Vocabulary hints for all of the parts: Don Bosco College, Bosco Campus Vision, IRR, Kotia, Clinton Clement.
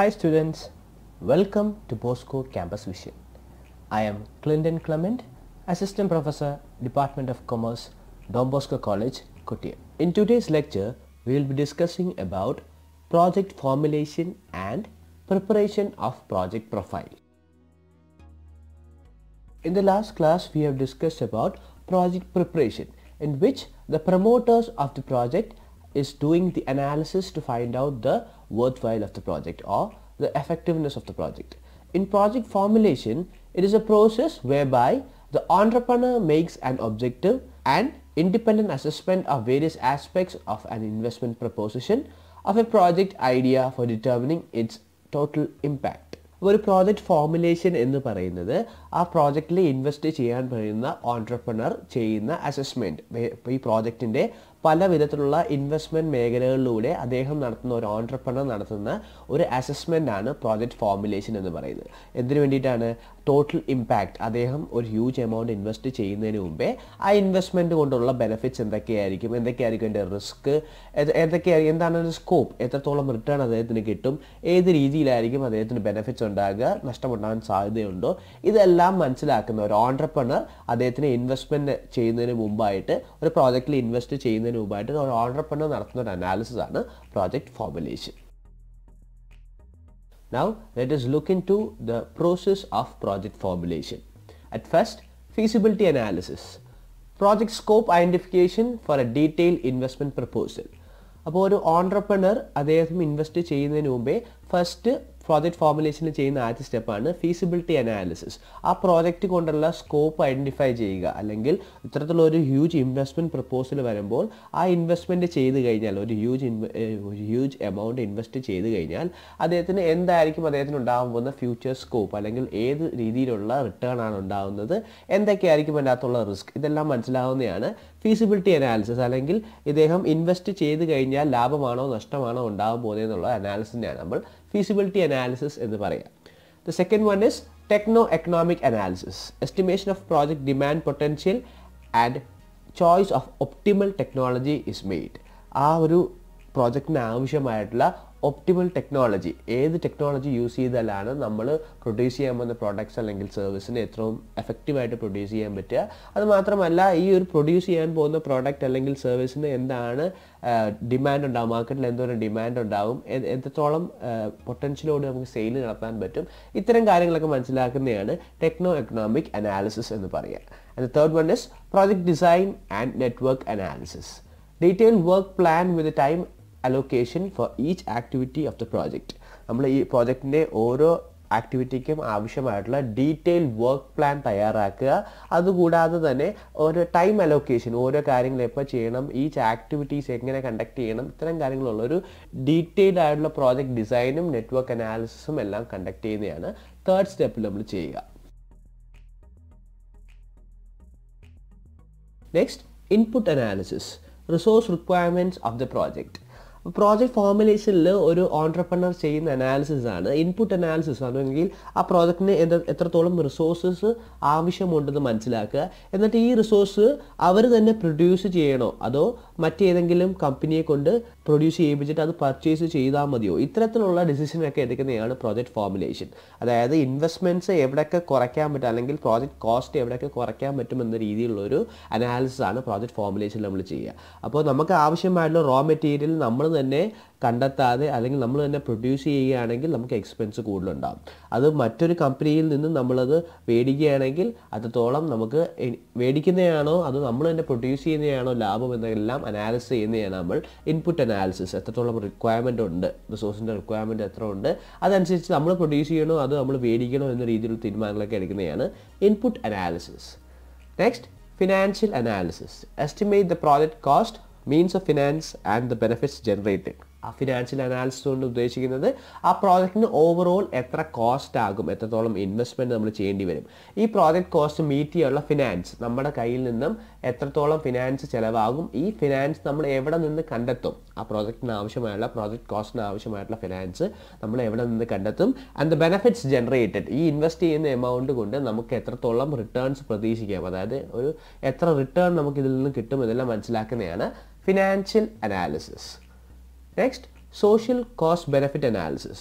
Hi students, welcome to Bosco Campus Vision. I am Clinton Clement, Assistant Professor, Department of Commerce, Don Bosco College, Kotia. In today's lecture, we will be discussing about project formulation and preparation of project profile. In the last class, we have discussed about project preparation, in which the promoters of the project is doing the analysis to find out the worthwhile of the project or the effectiveness of the project. In project formulation, it is a process whereby the entrepreneur makes an objective and independent assessment of various aspects of an investment proposition of a project idea for determining its total impact. ഒരു project formulation എന്ന് പറയുന്നത് ആ പ്രോജക്റ്റിൽ invest ചെയ്യാൻ കഴിയുന്ന entrepreneur ചെയ്യുന്ന assessment. ഈ പ്രോജക്റ്റിൻ്റെ പല വിധത്തിലുള്ള ഇൻവെസ്റ്റ്മെൻറ്റ് മേഖലകളിലൂടെ അദ്ദേഹം നടത്തുന്ന ഒരു ഓൺട്രപ്രണർ നടത്തുന്ന ഒരു അസസ്മെൻറ്റാണ് പ്രോജക്റ്റ് ഫോർമുലേഷൻ എന്ന് പറയുന്നത്. എന്തിനു വേണ്ടിയിട്ടാണ്? Total impact. അദ്ദേഹം ഒരു ഹ്യൂജ് എമൗണ്ട് ഇൻവെസ്റ്റ് ചെയ്യുന്നതിന് മുമ്പേ ആ ഇൻവെസ്റ്റ്മെൻറ്റ് കൊണ്ടുള്ള ബെനിഫിറ്റ്സ് എന്തൊക്കെയായിരിക്കും, എൻ്റെ റിസ്ക് എന്തൊക്കെയായിരിക്കും, എന്താണ് അതിൻ്റെ സ്കോപ്പ്, എത്രത്തോളം റിട്ടേൺ അദ്ദേഹത്തിന് കിട്ടും, ഏത് രീതിയിലായിരിക്കും അദ്ദേഹത്തിന് ബെനിഫിറ്റ്സ് ഉണ്ടാകുക, നഷ്ടമുണ്ടാകാൻ സാധ്യതയുണ്ടോ, ഇതെല്ലാം മനസ്സിലാക്കുന്ന ഒരു ഓൺട്രപ്രണർ അദ്ദേഹത്തിന് ഇൻവെസ്റ്റ്മെൻറ്റ് ചെയ്യുന്നതിന് മുമ്പായിട്ട് ഒരു പ്രോജക്റ്റിൽ ഇൻവെസ്റ്റ് ചെയ്യുന്നതിന് മുമ്പായിട്ട് ഒരു ഓൺട്രപ്രണർ നടത്തുന്ന ഒരു അനാലിസിസ് ആണ് project formulation. Now let us look into the process of project formulation. At first, feasibility analysis. Project scope identification for a detailed investment proposal. അപ്പോൾ ഒരു ഓൺട്രപ്രണർ അദ്ദേഹം ഇൻവെസ്റ്റ് ചെയ്യുന്നതിന് മുമ്പേ ഫസ്റ്റ് പ്രോജക്റ്റ് ഫോർമുലേഷനിൽ ചെയ്യുന്ന ആദ്യ സ്റ്റെപ്പാണ് ഫീസിബിലിറ്റി അനാലിസിസ്. ആ പ്രോജക്റ്റ് കൊണ്ടുള്ള സ്കോപ്പ് ഐഡൻറ്റിഫൈ ചെയ്യുക, അല്ലെങ്കിൽ ഇത്തരത്തിലുള്ള ഒരു ഹ്യൂജ് ഇൻവെസ്റ്റ്മെൻറ്റ് പ്രപ്പോസൽ വരുമ്പോൾ ആ ഇൻവെസ്റ്റ്മെൻറ്റ് ചെയ്ത് കഴിഞ്ഞാൽ, ഒരു ഹ്യൂജ് എമൗണ്ട് ഇൻവെസ്റ്റ് ചെയ്ത് കഴിഞ്ഞാൽ അദ്ദേഹത്തിന് എന്തായിരിക്കും അദ്ദേഹത്തിന് ഉണ്ടാകാൻ പോകുന്ന ഫ്യൂച്ചർ സ്കോപ്പ്, അല്ലെങ്കിൽ ഏത് രീതിയിലുള്ള റിട്ടേൺ ആണ് ഉണ്ടാകുന്നത്, എന്തൊക്കെയായിരിക്കും അതിനകത്തുള്ള റിസ്ക്, ഇതെല്ലാം മനസ്സിലാവുന്നതാണ് ഫീസിബിലിറ്റി അനാലിസിസ്. അല്ലെങ്കിൽ ഇദ്ദേഹം ഇൻവെസ്റ്റ് ചെയ്ത് കഴിഞ്ഞാൽ ലാഭമാണോ നഷ്ടമാണോ ഉണ്ടാകാൻ പോകുന്നതെന്നുള്ള അനാലിസിസിനെയാണ് നമ്മൾ feasibility analysis എന്ന് പറയാം. The second one is techno-economic analysis. Estimation of project demand potential and choice of optimal technology is made. ആ ഒരു പ്രോജക്റ്റിന് ആവശ്യമായിട്ടുള്ള ഒപ്റ്റിമൽ ടെക്നോളജി, ഏത് ടെക്നോളജി യൂസ് ചെയ്താലാണ് നമ്മൾ പ്രൊഡ്യൂസ് ചെയ്യാൻ പോകുന്ന പ്രോഡക്ട്സ് അല്ലെങ്കിൽ സർവീസിന് ഏറ്റവും എഫക്റ്റീവായിട്ട് പ്രൊഡ്യൂസ് ചെയ്യാൻ പറ്റുക. അത് മാത്രമല്ല, ഈ ഒരു പ്രൊഡ്യൂസ് ചെയ്യാൻ പോകുന്ന പ്രോഡക്റ്റ് അല്ലെങ്കിൽ സർവീസിന് എന്താണ് ഡിമാൻഡ് ഉണ്ടാകും, മാർക്കറ്റിൽ എന്തോരം ഡിമാൻഡ് ഉണ്ടാകും, എത്രത്തോളം പൊട്ടൻഷ്യലോട് നമുക്ക് സെയിൽ നടത്താൻ പറ്റും, ഇത്തരം കാര്യങ്ങളൊക്കെ മനസ്സിലാക്കുന്നതാണ് ടെക്നോ എക്കണോമിക് അനാലിസിസ് എന്ന് പറയുക. And the third one is project design and network analysis. Detailed work plan with time allocation for each activity of the project. നമ്മൾ ഈ പ്രോജക്റ്റിൻ്റെ ഓരോ ആക്ടിവിറ്റിക്കും ആവശ്യമായിട്ടുള്ള ഡീറ്റെയിൽഡ് വർക്ക് പ്ലാൻ തയ്യാറാക്കുക. അതുകൂടാതെ തന്നെ ഓരോ ടൈം അലോക്കേഷൻ, ഓരോ കാര്യങ്ങൾ എപ്പോൾ ചെയ്യണം, ഈച്ച് ആക്ടിവിറ്റീസ് എങ്ങനെ കണ്ടക്ട് ചെയ്യണം, ഇത്തരം കാര്യങ്ങളുള്ളൊരു ഡീറ്റെയിൽഡ് ആയിട്ടുള്ള പ്രോജക്റ്റ് ഡിസൈനും നെറ്റ്വർക്ക് അനാലിസിസും എല്ലാം കണ്ടക്ട് ചെയ്യുന്നതാണ് തേർഡ് സ്റ്റെപ്പിൽ നമ്മൾ ചെയ്യുക. Next, input analysis. Resource requirements of the project. Project ഫോർമുലേഷനിൽ ഒരു ഓൺട്രപ്രണർ ചെയ്യുന്ന അനാലിസിസ് ആണ് ഇൻപുട്ട് അനാലിസിസ്. അല്ലെങ്കിൽ ആ പ്രോജക്റ്റിന് എത്രത്തോളം റിസോഴ്സസ് ആവശ്യമുണ്ടെന്ന് മനസ്സിലാക്കുക. എന്നിട്ട് ഈ റിസോഴ്സ് അവർ തന്നെ പ്രൊഡ്യൂസ് ചെയ്യണോ, അതോ മറ്റേതെങ്കിലും കമ്പനിയെ കൊണ്ട് പ്രൊഡ്യൂസ് ചെയ്യിപ്പിച്ചിട്ട് അത് പർച്ചേസ് ചെയ്താൽ മതിയോ, ഇത്തരത്തിലുള്ള ഡിസിഷനൊക്കെ എടുക്കുന്നതാണ് പ്രോജക്റ്റ് ഫോർമുലേഷൻ. അതായത് ഇൻവെസ്റ്റ്മെൻറ്റ്സ് എവിടെയൊക്കെ കുറയ്ക്കാൻ പറ്റും, അല്ലെങ്കിൽ പ്രോജക്റ്റ് കോസ്റ്റ് എവിടെയൊക്കെ കുറയ്ക്കാൻ പറ്റുമെന്ന രീതിയിലുള്ളൊരു അനാലിസിസ് ആണ് പ്രോജക്റ്റ് ഫോർമുലേഷനിൽ നമ്മൾ ചെയ്യുക. അപ്പോൾ നമുക്ക് ആവശ്യമായിട്ടുള്ള റോ മെറ്റീരിയൽ നമ്മൾ തന്നെ കണ്ടെത്താതെ അല്ലെങ്കിൽ നമ്മൾ തന്നെ പ്രൊഡ്യൂസ് ചെയ്യുകയാണെങ്കിൽ നമുക്ക് എക്സ്പെൻസ് കൂടുതലുണ്ടാകും. അത് മറ്റൊരു കമ്പനിയിൽ നിന്ന് നമ്മളത് മേടിക്കുകയാണെങ്കിൽ അത്രത്തോളം നമുക്ക് മേടിക്കുന്നതാണോ അത് നമ്മൾ തന്നെ പ്രൊഡ്യൂസ് ചെയ്യുന്നതാണോ ലാഭം എന്നെല്ലാം അനാലിസിസ് ചെയ്യുന്നതാണ് നമ്മൾ ഇൻപുട്ട് അനാലിസിസ്. എത്രത്തോളം റിക്വയർമെൻ്റ് ഉണ്ട്, റിസോഴ്സിൻ്റെ റിക്വയർമെൻറ്റ് എത്ര ഉണ്ട്, അതനുസരിച്ച് നമ്മൾ പ്രൊഡ്യൂസ് ചെയ്യണോ അത് നമ്മൾ മേടിക്കണോ എന്ന രീതിയിലുള്ള തീരുമാനങ്ങളൊക്കെ എടുക്കുന്നതാണ് input analysis. Next, financial analysis. Estimate the project cost, means of finance and the benefits generated. ആ ഫിനാൻഷ്യൽ അനാലിസിസ് കൊണ്ട് ഉദ്ദേശിക്കുന്നത് ആ പ്രോജക്റ്റിന് ഓവറോൾ എത്ര കോസ്റ്റ് ആകും, എത്രത്തോളം ഇൻവെസ്റ്റ്മെൻറ്റ് നമ്മൾ ചെയ്യേണ്ടി വരും, ഈ പ്രോജക്റ്റ് കോസ്റ്റ് മീറ്റ് ചെയ്യാനുള്ള ഫിനാൻസ് നമ്മുടെ കയ്യിൽ നിന്നും എത്രത്തോളം ഫിനാൻസ് ചിലവാകും, ഈ ഫിനാൻസ് നമ്മൾ എവിടെ നിന്ന് കണ്ടെത്തും, ആ പ്രോജക്റ്റിന് ആവശ്യമായുള്ള പ്രോജക്റ്റ് കോസ്റ്റിന് ആവശ്യമായിട്ടുള്ള ഫിനാൻസ് നമ്മൾ എവിടെ നിന്ന് കണ്ടെത്തും, ആൻഡ് ദ ബെനിഫിറ്റ്സ് ജനറേറ്റഡ്. ഈ ഇൻവെസ്റ്റ് ചെയ്യുന്ന എമൗണ്ട് കൊണ്ട് നമുക്ക് എത്രത്തോളം റിട്ടേൺസ് പ്രതീക്ഷിക്കാം, അതായത് ഒരു എത്ര റിട്ടേൺ നമുക്ക് ഇതിൽ നിന്ന് കിട്ടും, ഇതെല്ലാം മനസ്സിലാക്കുന്നതാണ് financial analysis. Next, social cost benefit analysis.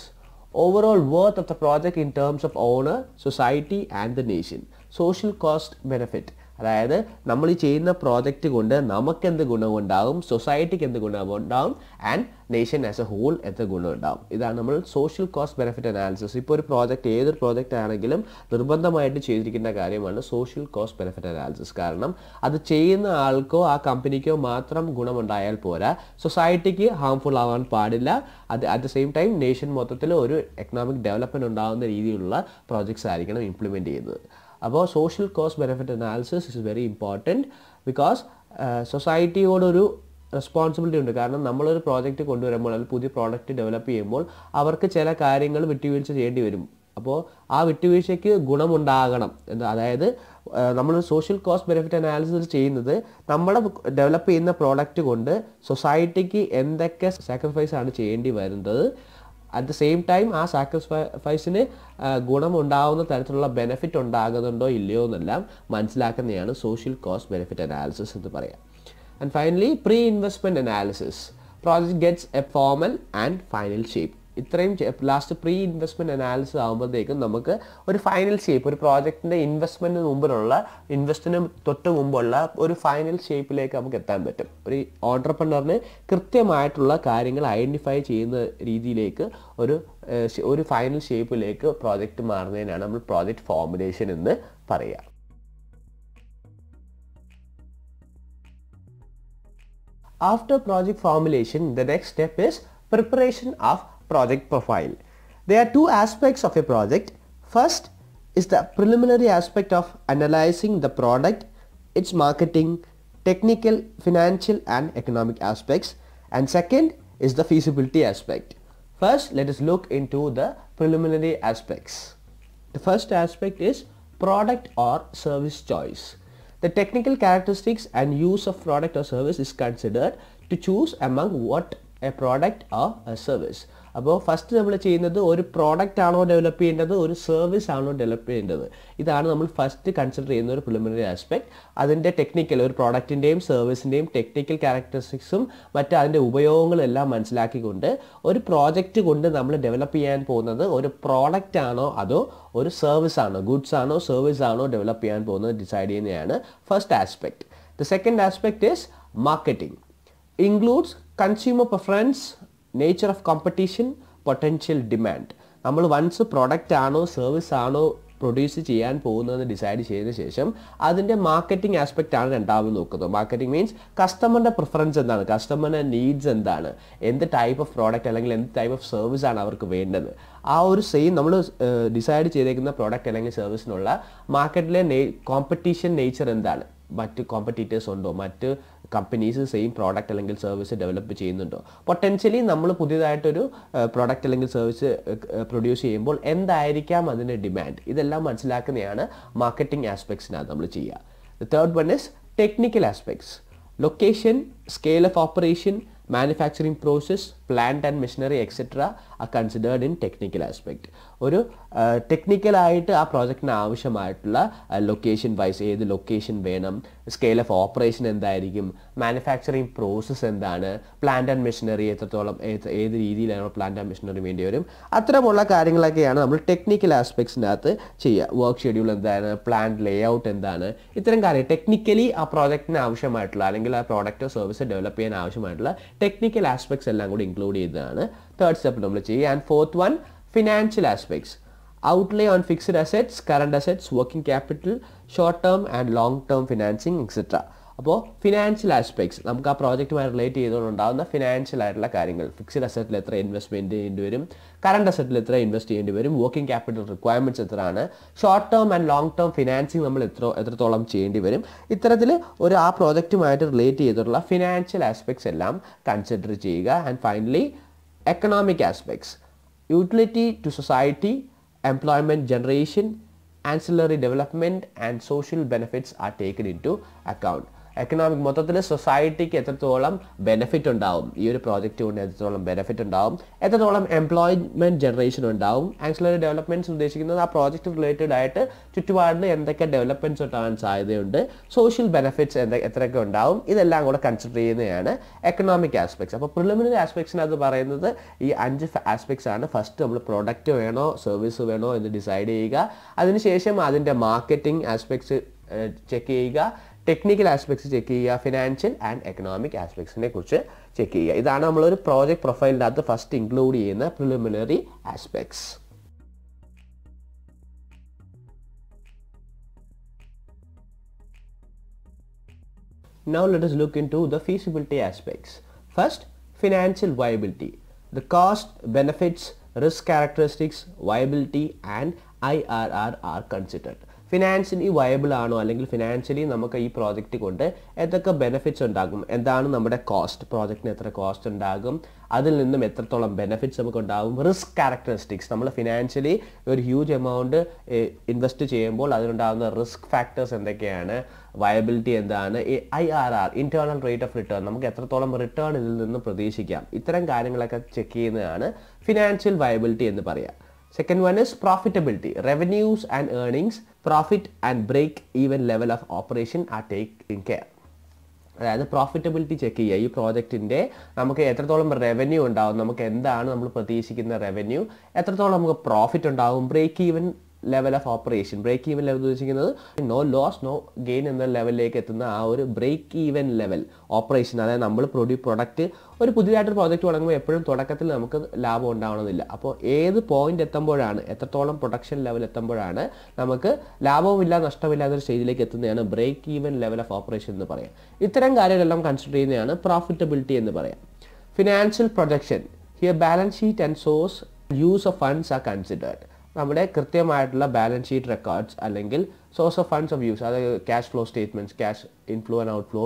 overall worth of the project in terms of owner, society and the nation. Social cost benefit. അതായത് നമ്മൾ ഈ ചെയ്യുന്ന പ്രോജക്റ്റ് കൊണ്ട് നമുക്ക് എന്ത് ഗുണം ഉണ്ടാകും, സൊസൈറ്റിക്ക് എന്ത് ഗുണം ഉണ്ടാകും and nation as a whole എന്ത് ഗുണം ഉണ്ടാകും. ഇതാണ് നമ്മൾ സോഷ്യൽ കോസ്റ്റ് ബെനിഫിറ്റ് അനാലിസിസ്. ഇപ്പോൾ ഒരു പ്രോജക്റ്റ്, ഏതൊരു പ്രോജക്റ്റ് ആണെങ്കിലും നിർബന്ധമായിട്ട് ചെയ്തിരിക്കുന്ന കാര്യമാണ് സോഷ്യൽ കോസ്റ്റ് ബെനിഫിറ്റ് അനാലിസിസ്. കാരണം അത് ചെയ്യുന്ന ആൾക്കോ ആ കമ്പനിക്കോ മാത്രം ഗുണമുണ്ടായാൽ പോരാ, സൊസൈറ്റിക്ക് ഹാംഫുൾ ആവാൻ പാടില്ല. അത് at the same time nation മൊത്തത്തിൽ ഒരു എക്കണോമിക് ഡെവലപ്മെൻറ്റ് ഉണ്ടാകുന്ന രീതിയിലുള്ള പ്രോജക്ട്സ് ആയിരിക്കണം ഇംപ്ലിമെൻറ്റ് ചെയ്യുന്നത്. About social cost benefit analysis is very important because society or responsibility ഉണ്ട്. കാരണം നമ്മളൊരു പ്രോജക്റ്റ് കൊണ്ടുവരുമ്പോൾ അല്ലെങ്കിൽ പുതിയ പ്രോഡക്റ്റ് ഡെവലപ്പ് ചെയ്യുമ്പോൾ അവർക്ക് ചില കാര്യങ്ങൾ വിട്ടുവീഴ്ച ചെയ്യേണ്ടി വരും. അപ്പോൾ ആ വിട്ടുവീഴ്ചയ്ക്ക് ഗുണമുണ്ടാകണം. അതായത് നമ്മൾ സോഷ്യൽ കോസ്റ്റ് ബെനിഫിറ്റ് അനാലിസിസ് ചെയ്യുന്നത് നമ്മളെ ഡെവലപ്പ് ചെയ്യുന്ന പ്രോഡക്റ്റ് കൊണ്ട് സൊസൈറ്റിക്ക് എന്തൊക്കെ സാക്രിഫൈസ് ആണ് ചെയ്യേണ്ടി വരുന്നത്, at the same time ആ സാക്രിഫൈസിന് ഗുണമുണ്ടാകുന്ന തരത്തിലുള്ള ബെനിഫിറ്റ് ഉണ്ടാകുന്നുണ്ടോ ഇല്ലയോ എന്നെല്ലാം മനസ്സിലാക്കുന്നതാണ് സോഷ്യൽ കോസ്റ്റ് ബെനിഫിറ്റ് അനാലിസിസ് എന്ന് പറയാം. And finally pre investment analysis. Project gets a formal and final shape. ഇത്രയും ലാസ്റ്റ് പ്രീ ഇൻവെസ്റ്റ്മെൻറ്റ് അനാലിസിസ് ആകുമ്പോഴത്തേക്കും നമുക്ക് ഒരു ഫൈനൽ ഷേപ്പ്, ഒരു പ്രോജക്റ്റിൻ്റെ ഇൻവെസ്റ്റ്മെൻറ്റിന് മുമ്പിലുള്ള, ഇൻവെസ്റ്റിന് തൊട്ട് മുമ്പുള്ള ഒരു ഫൈനൽ ഷേപ്പിലേക്ക് നമുക്ക് എത്താൻ പറ്റും. ഒരു ഓൺട്രപ്രണറിന് കൃത്യമായിട്ടുള്ള കാര്യങ്ങൾ ഐഡൻറ്റിഫൈ ചെയ്യുന്ന രീതിയിലേക്ക് ഒരു ഫൈനൽ ഷേപ്പിലേക്ക് പ്രോജക്റ്റ് മാറുന്നതിനാണ് നമ്മൾ പ്രോജക്റ്റ് ഫോർമുലേഷൻ എന്ന് പറയുക. After project formulation the next step is preparation of project profile. There are two aspects of a project. First is the preliminary aspect of analyzing the product, its marketing, technical, financial and economic aspects, and second is the feasibility aspect. First, let us look into the preliminary aspects. The first aspect is product or service choice. The technical characteristics and use of product or service is considered to choose among what a product or a service. അപ്പോൾ first നമ്മൾ ചെയ്യുന്നത് ഒരു product ആണോ develop ചെയ്യേണ്ടത്, ഒരു service ആണോ develop ചെയ്യേണ്ടത്, ഇതാണ് നമ്മൾ ഫസ്റ്റ് കൺസിഡർ ചെയ്യുന്ന ഒരു പ്രിലിമിനറി ആസ്പെക്ട്. അതിൻ്റെ ടെക്നിക്കൽ, ഒരു പ്രോഡക്റ്റിൻ്റെയും സർവീസിൻ്റെയും ടെക്നിക്കൽ ക്യാരക്ടറിസ്റ്റിക്സും മറ്റ് അതിൻ്റെ ഉപയോഗങ്ങളെല്ലാം മനസ്സിലാക്കിക്കൊണ്ട് ഒരു പ്രോജക്റ്റ് കൊണ്ട് നമ്മൾ ഡെവലപ്പ് ചെയ്യാൻ പോകുന്നത് ഒരു പ്രോഡക്റ്റ് ആണോ അതോ ഒരു സർവീസ് ആണോ, ഗുഡ്സ് ആണോ സർവീസ് ആണോ ഡെവലപ്പ് ചെയ്യാൻ പോകുന്നത് ഡിസൈഡ് ചെയ്യുന്നതാണ് first aspect. The second aspect is marketing. Includes consumer preference, nature of competition, potential demand. നമ്മൾ വൺസ് പ്രോഡക്റ്റ് ആണോ സർവീസ് ആണോ പ്രൊഡ്യൂസ് ചെയ്യാൻ പോകുന്നതെന്ന് ഡിസൈഡ് ചെയ്തതിന് ശേഷം അതിൻ്റെ മാർക്കറ്റിംഗ് ആസ്പെക്റ്റ് ആണ് രണ്ടാമത് നോക്കുന്നത്. മാർക്കറ്റിംഗ് മീൻസ് കസ്റ്റമറിൻ്റെ പ്രിഫറൻസ് എന്താണ്, കസ്റ്റമറിൻ്റെ നീഡ്സ് എന്താണ്, എന്ത് ടൈപ്പ് ഓഫ് പ്രോഡക്റ്റ് അല്ലെങ്കിൽ എന്ത് ടൈപ്പ് ഓഫ് സർവീസ് ആണ് അവർക്ക് വേണ്ടത്. ആ ഒരു സെയിം നമ്മൾ ഡിസൈഡ് ചെയ്തേക്കുന്ന പ്രോഡക്റ്റ് അല്ലെങ്കിൽ സർവീസിനുള്ള മാർക്കറ്റിലെ കോമ്പറ്റീഷൻ നേച്ചർ എന്താണ്, മറ്റ് കോമ്പറ്റീറ്റേഴ്സ് ഉണ്ടോ, മറ്റ് കമ്പനീസ് സെയിം പ്രോഡക്റ്റ് അല്ലെങ്കിൽ സർവീസ് ഡെവലപ്പ് ചെയ്യുന്നുണ്ടോ, പൊട്ടൻഷ്യലി നമ്മൾ പുതിയതായിട്ടൊരു പ്രോഡക്റ്റ് അല്ലെങ്കിൽ സർവീസ് പ്രൊഡ്യൂസ് ചെയ്യുമ്പോൾ എന്തായിരിക്കാം അതിൻ്റെ ഡിമാൻഡ്, ഇതെല്ലാം മനസ്സിലാക്കുന്നതാണ് മാർക്കറ്റിംഗ് ആസ്പെക്ട്സിനാണ് നമ്മൾ ചെയ്യുക. The third one is technical aspects. Location, scale of operation, manufacturing process, plant and machinery etc. are considered in technical aspect. ഒരു ടെക്നിക്കലായിട്ട് ആ പ്രോജക്റ്റിന് ആവശ്യമായിട്ടുള്ള ലൊക്കേഷൻ വൈസ് ഏത് ലൊക്കേഷൻ വേണം, സ്കെയിൽ ഓഫ് ഓപ്പറേഷൻ എന്തായിരിക്കും, മാനുഫാക്ചറിങ് പ്രോസസ്സ് എന്താണ്, പ്ലാന്റ് ആൻഡ് മെഷീനറി എത്രത്തോളം ഏത് രീതിയിലാണ് പ്ലാന്റ് ആൻഡ് മെഷീനറി വേണ്ടി വരും, അത്തരമുള്ള കാര്യങ്ങളൊക്കെയാണ് നമ്മൾ ടെക്നിക്കൽ ആസ്പെക്ട്സിനകത്ത് ചെയ്യുക. വർക്ക് ഷെഡ്യൂൾ എന്താണ്, പ്ലാന്റ് ലേ ഔട്ട് എന്താണ്, ഇത്തരം കാര്യം ടെക്നിക്കലി ആ പ്രോജക്റ്റിന് ആവശ്യമായിട്ടുള്ള അല്ലെങ്കിൽ ആ പ്രോഡക്റ്റോ സർവീസോ ഡെവലപ്പ് ചെയ്യാൻ ആവശ്യമായിട്ടുള്ള ടെക്നിക്കൽ ആസ്പെക്ട്സ് എല്ലാം കൂടി ഇൻക്ലൂഡ് ചെയ്തതാണ് തേർഡ് സ്റ്റെപ്പ് നമ്മൾ ചെയ്യുക. And fourth one financial aspects. Outlay on fixed assets, current assets, working capital, short term and long term financing etc. അപ്പോൾ ഫിനാൻഷ്യൽ ആസ്പെക്ട്സ് നമുക്ക് ആ പ്രോജക്റ്റുമായി റിലേറ്റ് ചെയ്തുകൊണ്ടുണ്ടാകുന്ന ഫിനാൻഷ്യൽ ആയിട്ടുള്ള കാര്യങ്ങൾ, ഫിക്സഡ് അസറ്റിൽ എത്ര ഇൻവെസ്റ്റ്മെൻറ്റ് ചെയ്യേണ്ടി വരും, കറണ്ട് അസറ്റിൽ എത്ര ഇൻവെസ്റ്റ് ചെയ്യേണ്ടി വരും, വർക്കിംഗ് ക്യാപിറ്റൽ റിക്വയർമെൻറ്റ്സ് എത്രയാണ്, short term and long term financing നമ്മൾ എത്രത്തോളം ചെയ്യേണ്ടി വരും, ഇത്തരത്തിൽ ഒരു ആ പ്രോജക്റ്റുമായിട്ട് റിലേറ്റ് ചെയ്തിട്ടുള്ള ഫിനാൻഷ്യൽ ആസ്പെക്ട്സ് എല്ലാം കൺസിഡർ ചെയ്യുക. And finally economic aspects. Utility to society, employment generation, ancillary development and social benefits are taken into account. economic മൊത്തത്തിൽ society എത്രത്തോളം benefit ഉണ്ടാവും ഈ ഒരു പ്രോജക്റ്റ് കൊണ്ട് എത്രത്തോളം benefit ഉണ്ടാവും എത്രത്തോളം employment generation ഉണ്ടാവും auxiliary developments ഉദ്ദേശിക്കുന്നത് ആ പ്രോജക്റ്റ് related ആയിട്ട് ചുറ്റുപാടിന് എന്തൊക്കെ developments ഉണ്ടാകാൻ സാധ്യതയുണ്ട് social benefits എത്രയൊക്കെ ഉണ്ടാവും ഇതെല്ലാം കൂടെ consider ചെയ്യുന്നതാണ് economic aspects അപ്പോൾ preliminary aspects എന്ന് പറയുന്നത് ഈ 5 aspects ആണ് first നമ്മൾ product വേണോ service വേണോ എന്ന് decide ചെയ്യുക അതിനുശേഷം അതിന്റെ marketing aspects check ചെയ്യുക technical aspects check ചെയ്യുക financial and economic aspects നെ കുറിച്ച് check ചെയ്യുക ഇതാണ് നമ്മൾ ഒരു project profile ന്റെ first include ചെയ്യുന്ന preliminary aspects now let us look into the feasibility aspects first financial viability the cost benefits risk characteristics viability and IRR are considered financially viable ആണോ അല്ലെങ്കിൽ financially നമുക്ക് ഈ പ്രോജക്റ്റ് കൊണ്ട് എന്തൊക്കെ benefits ഉണ്ടാകും എന്താണ് നമ്മുടെ കോസ്റ്റ് പ്രോജക്റ്റിന് എത്ര കോസ്റ്റ് ഉണ്ടാകും അതിൽ നിന്നും എത്രത്തോളം ബെനിഫിറ്റ്സ് നമുക്ക് ഉണ്ടാകും റിസ്ക് കാരക്ടറിസ്റ്റിക്സ് നമ്മൾ ഫിനാൻഷ്യലി ഒരു ഹ്യൂജ് എമൗണ്ട് ഇൻവെസ്റ്റ് ചെയ്യുമ്പോൾ അതിനുണ്ടാകുന്ന റിസ്ക് ഫാക്ടേഴ്സ് എന്തൊക്കെയാണ് വയബിലിറ്റി എന്താണ് IRR internal rate of return നമുക്ക് എത്രത്തോളം റിട്ടേൺ ഇതിൽ നിന്ന് പ്രതീക്ഷിക്കാം ഇത്തരം കാര്യങ്ങളൊക്കെ ചെക്ക് ചെയ്യുന്നതാണ് ഫിനാൻഷ്യൽ വയബിലിറ്റി എന്ന് പറയാം Second one is profitability. Revenues and earnings, profit and break-even level of operation are taken care. അതായത് പ്രോഫിറ്റബിലിറ്റി ചെക്ക് ചെയ്യുക ഈ പ്രോജക്റ്റിൻ്റെ നമുക്ക് എത്രത്തോളം റവന്യൂ ഉണ്ടാവും നമുക്ക് എന്താണ് നമ്മൾ പ്രതീക്ഷിക്കുന്ന റവന്യൂ എത്രത്തോളം നമുക്ക് പ്രോഫിറ്റ് ഉണ്ടാവും break even level of operation break even level ഉദ്ദേശിക്കുന്നത് നോ ലോസ് നോ ഗെയിൻ എന്ന ലെവലിലേക്ക് എത്തുന്ന ആ ഒരു ബ്രേക്ക് ഈവൻ ലെവൽ ഓപ്പറേഷൻ അതായത് നമ്മൾ പ്രൊഡക്റ്റ് ഒരു പുതിയതായിട്ടൊരു പ്രോജക്റ്റ് തുടങ്ങുമ്പോൾ എപ്പോഴും തുടക്കത്തിൽ നമുക്ക് ലാഭം ഉണ്ടാവണമെന്നില്ല അപ്പോൾ ഏത് പോയിന്റ് എത്തുമ്പോഴാണ് എത്രത്തോളം പ്രൊഡക്ഷൻ ലെവൽ എത്തുമ്പോഴാണ് നമുക്ക് ലാഭവുമില്ല നഷ്ടമില്ലാത്തൊരു സ്റ്റേജിലേക്ക് എത്തുന്നതാണ് break even level of operation എന്ന് പറയാം ഇത്തരം കാര്യങ്ങളെല്ലാം കൺസിഡർ ചെയ്യുന്നതാണ് പ്രോഫിറ്റബിലിറ്റി എന്ന് പറയാം financial projection here balance sheet and source use of funds are considered നമ്മുടെ കൃത്യമായിട്ടുള്ള ബാലൻസ് ഷീറ്റ് റെക്കോർഡ്സ് അല്ലെങ്കിൽ source of funds of use അതായത് cash flow statements cash inflow and outflow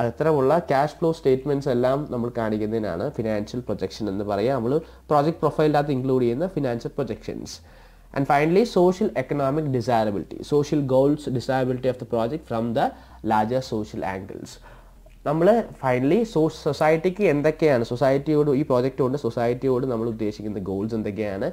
അത്തരമുള്ള ക്യാഷ് ഫ്ലോ സ്റ്റേറ്റ്മെൻറ്റ്സ് എല്ലാം നമ്മൾ കാണിക്കുന്നതിനാണ് ഫിനാൻഷ്യൽ പ്രൊജക്ഷൻ എന്ന് പറയുക നമ്മൾ പ്രോജക്റ്റ് പ്രൊഫൈലിനകത്ത് ഇൻക്ലൂഡ് ചെയ്യുന്ന financial projections and finally social economic desirability social goals desirability of the project from the larger social angles നമ്മൾ ഫൈനലി സൊസൈറ്റിക്ക് എന്തൊക്കെയാണ് സൊസൈറ്റിയോട് ഈ പ്രോജക്റ്റ് കൊണ്ട് സൊസൈറ്റിയോട് നമ്മൾ ഉദ്ദേശിക്കുന്ന ഗോൾസ് എന്തൊക്കെയാണ്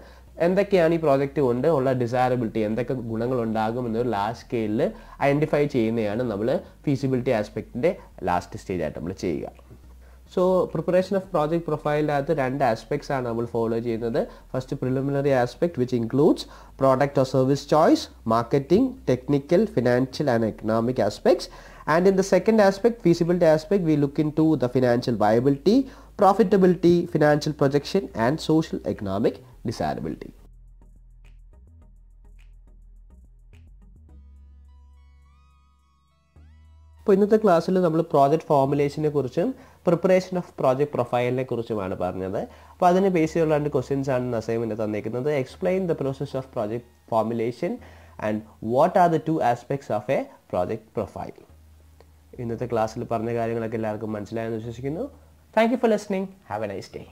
എന്തൊക്കെയാണ് ഈ പ്രോജക്റ്റ് കൊണ്ട് ഉള്ള ഡിസൈറബിലിറ്റി എന്തൊക്കെ ഗുണങ്ങളുണ്ടാകും എന്നൊരു ലാസ്റ്റ് സ്കെയിലിൽ ഐഡൻറ്റിഫൈ ചെയ്യുന്നതാണ് നമ്മൾ ഫീസിബിലിറ്റി ആസ്പെക്റ്റിൻ്റെ ലാസ്റ്റ് സ്റ്റേജായിട്ട് നമ്മൾ ചെയ്യുക സോ പ്രിപ്പറേഷൻ ഓഫ് പ്രോജക്ട് പ്രൊഫൈലിനകത്ത് രണ്ട് ആസ്പെക്ട്സ് ആണ് നമ്മൾ ഫോളോ ചെയ്യുന്നത് first preliminary aspect which includes product or service choice marketing technical financial and economic aspects And in the second aspect, feasibility aspect, we look into the financial viability, profitability, financial projection and social economic desirability. ഇപ്പോൾ ഇന്നത്തെ ക്ലാസ്സിൽ നമ്മൾ project ഫോർമുലേഷനെ കുറിച്ചും preparation of project പ്രൊഫൈലിനെ കുറിച്ചുമാണ് പറഞ്ഞത് അപ്പോൾ അതിന് base ചെയ്തുള്ള രണ്ട് ക്വസ്റ്റ്യൻസ് ആണ് അസൈൻമെൻറ്റ് തന്നിരിക്കുന്നത് explain the process of project formulation and what are the two aspects of a project profile ഇന്നത്തെ ക്ലാസ്സിൽ പറഞ്ഞ കാര്യങ്ങളൊക്കെ എല്ലാവർക്കും മനസ്സിലായെന്ന് വിശ്വസിക്കുന്നു thank you for listening have a nice day